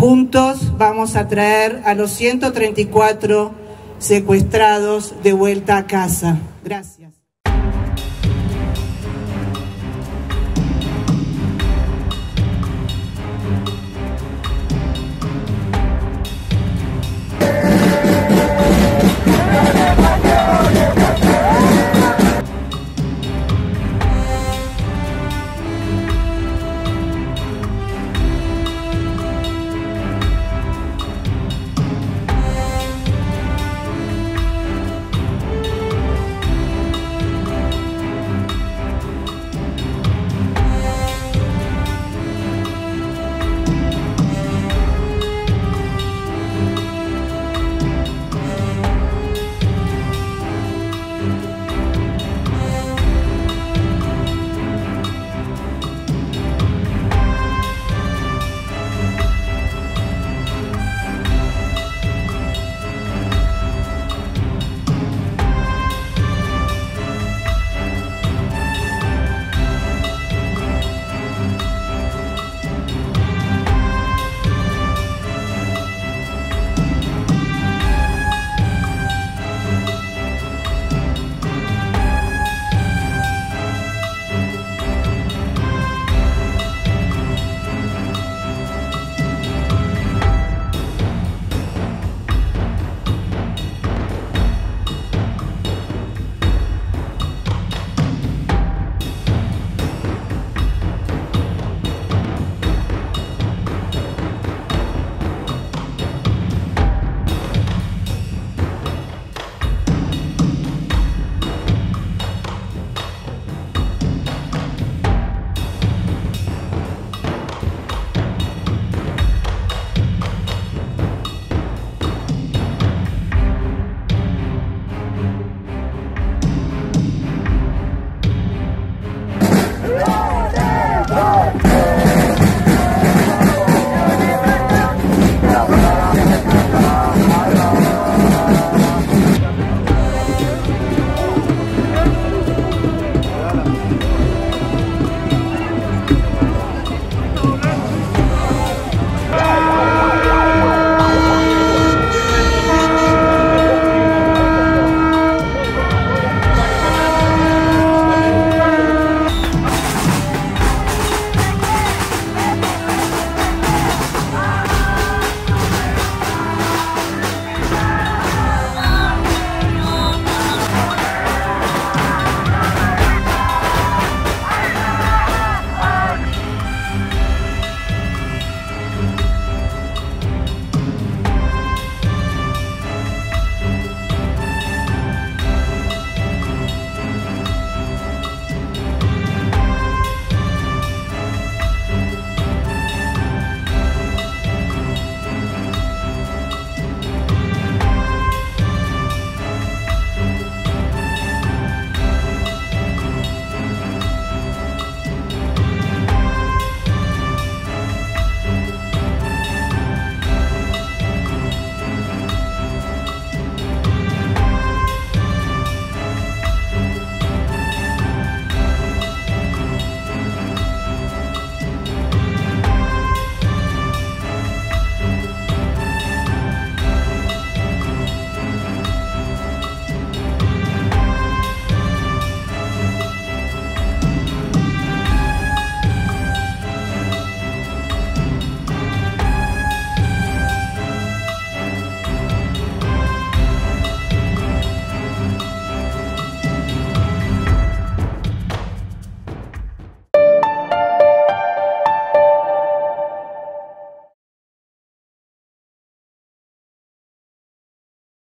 Juntos vamos a traer a los 134 secuestrados de vuelta a casa. Gracias.